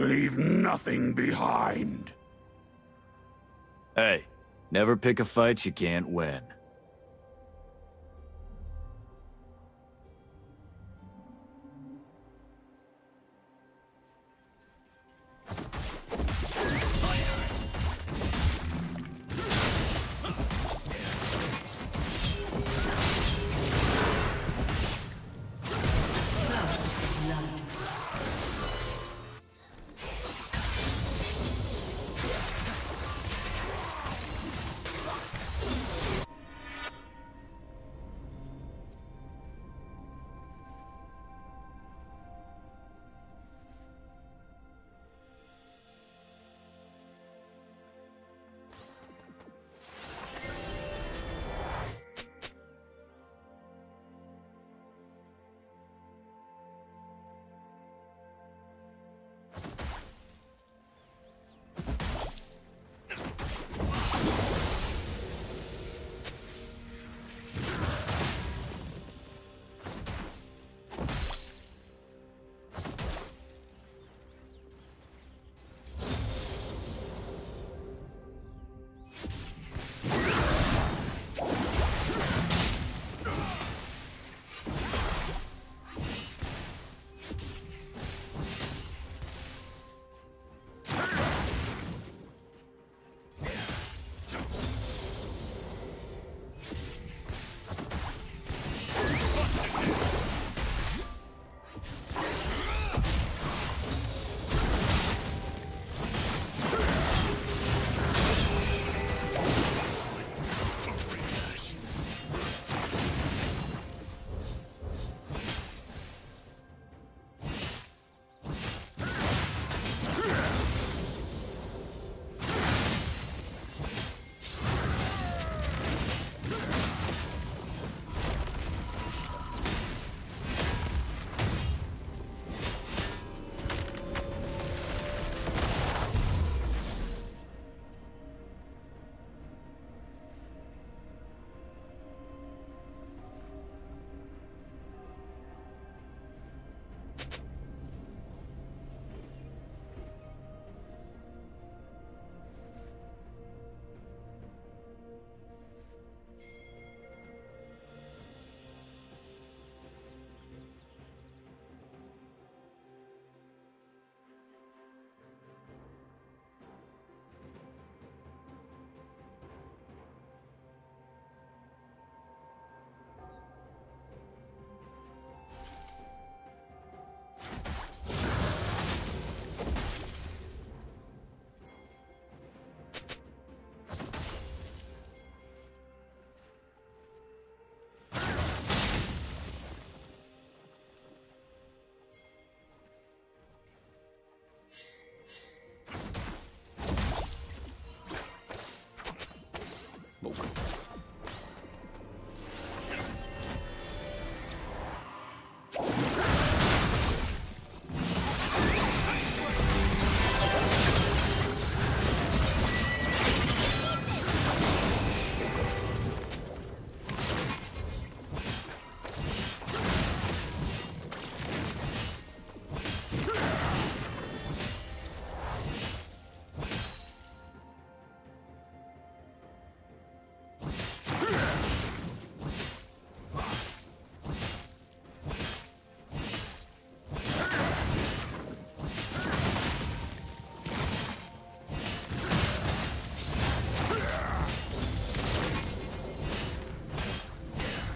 Leave nothing behind. Hey, never pick a fight you can't win.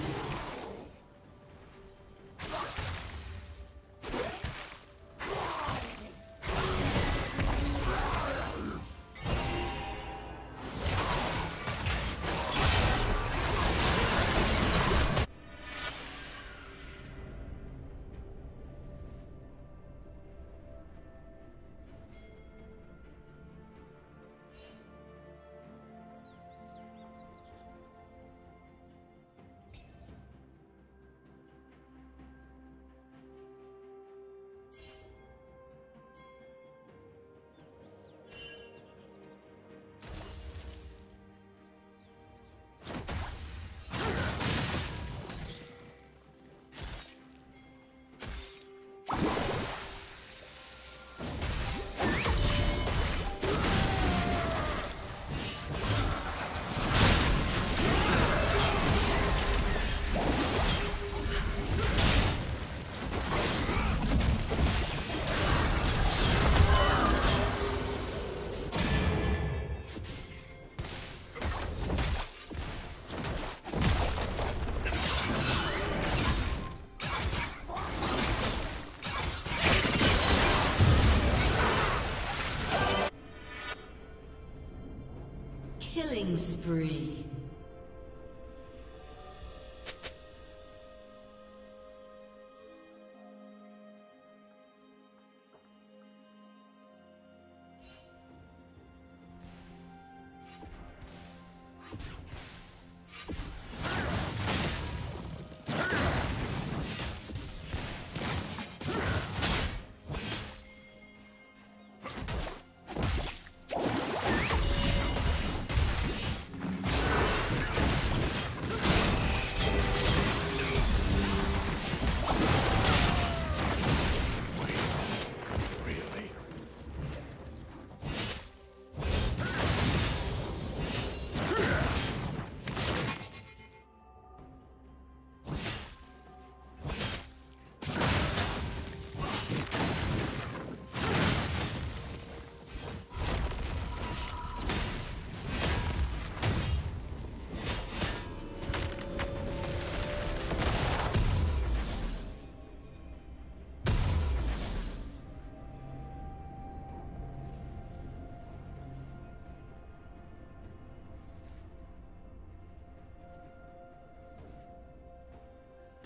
Killing spree.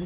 Blue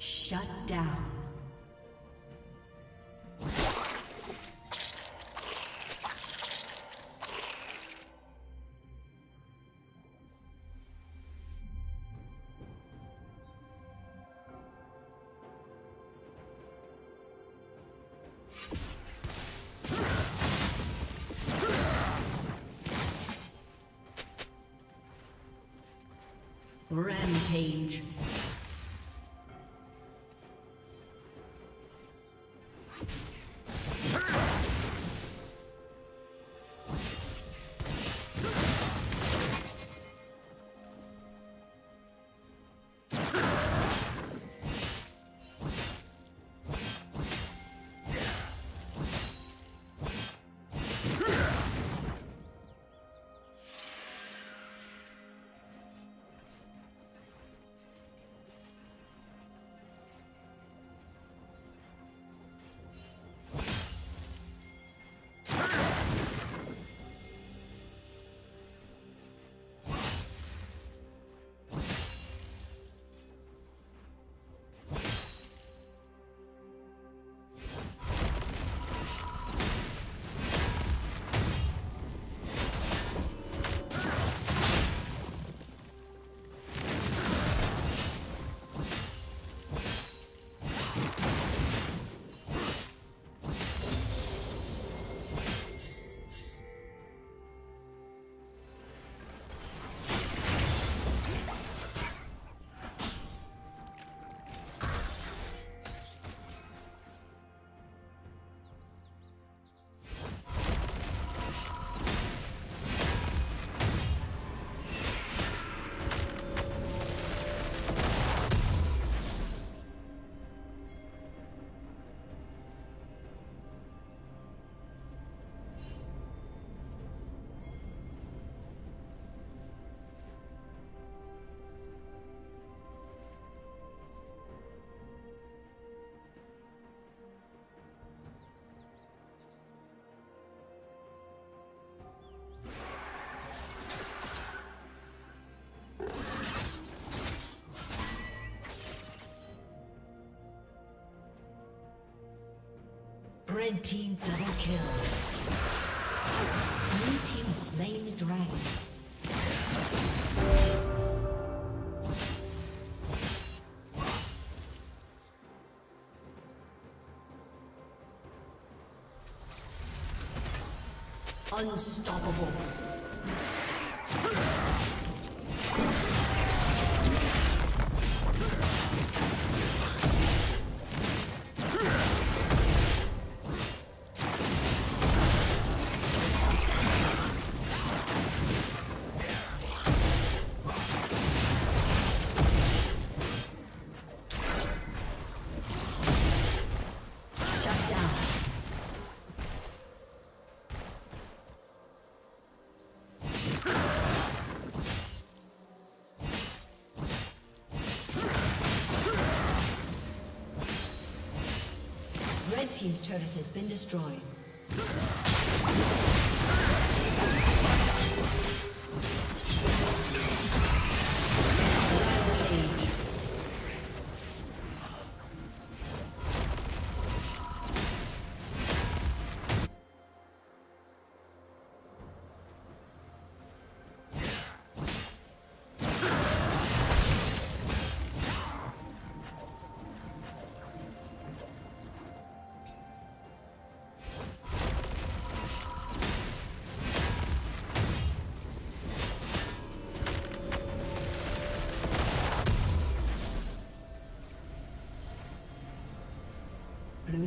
Shut down. Rampage. Red team double kill. Blue team has slain the dragon. Unstoppable. Team's turret has been destroyed. Blue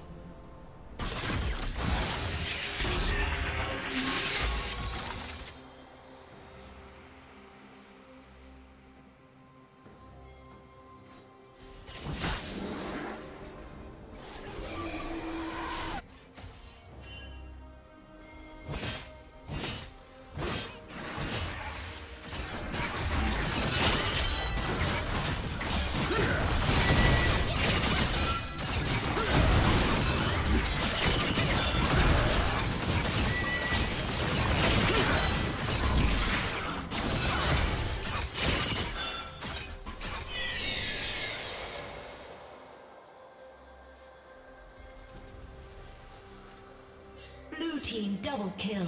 Team double kill.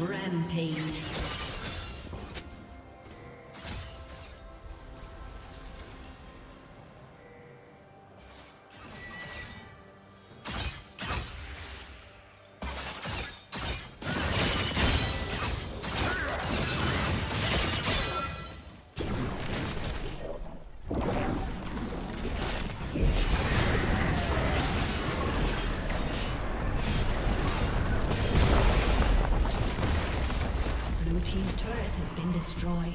Rampage. destroyed.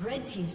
Red team's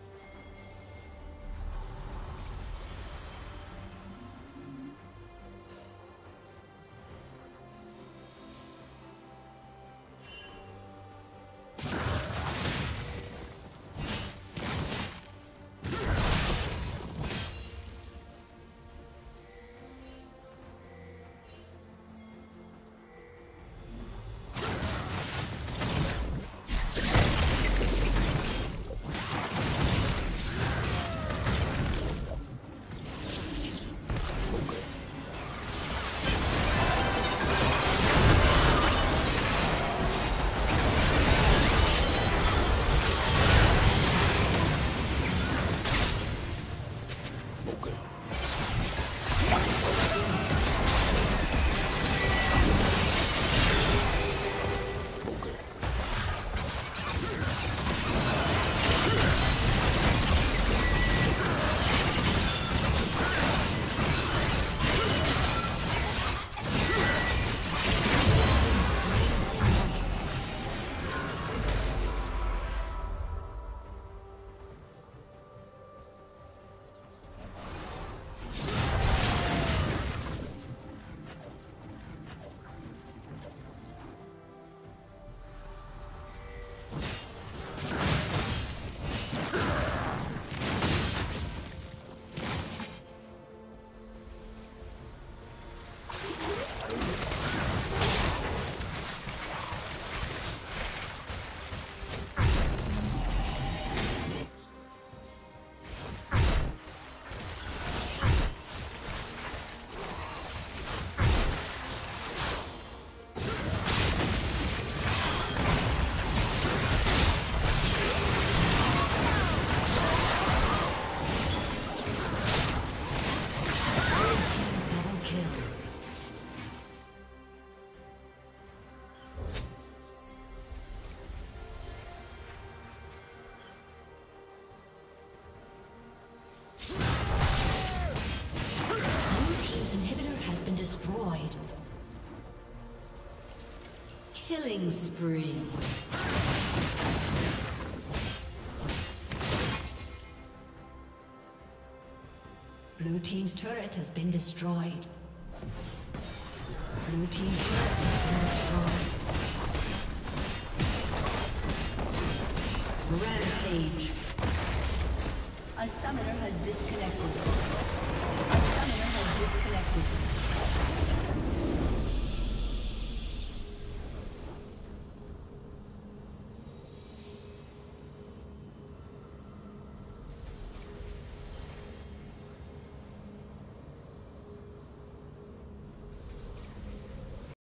been destroyed. Killing spree. Blue team's turret has been destroyed. Blue team's turret has been destroyed. Rampage. A summoner has disconnected.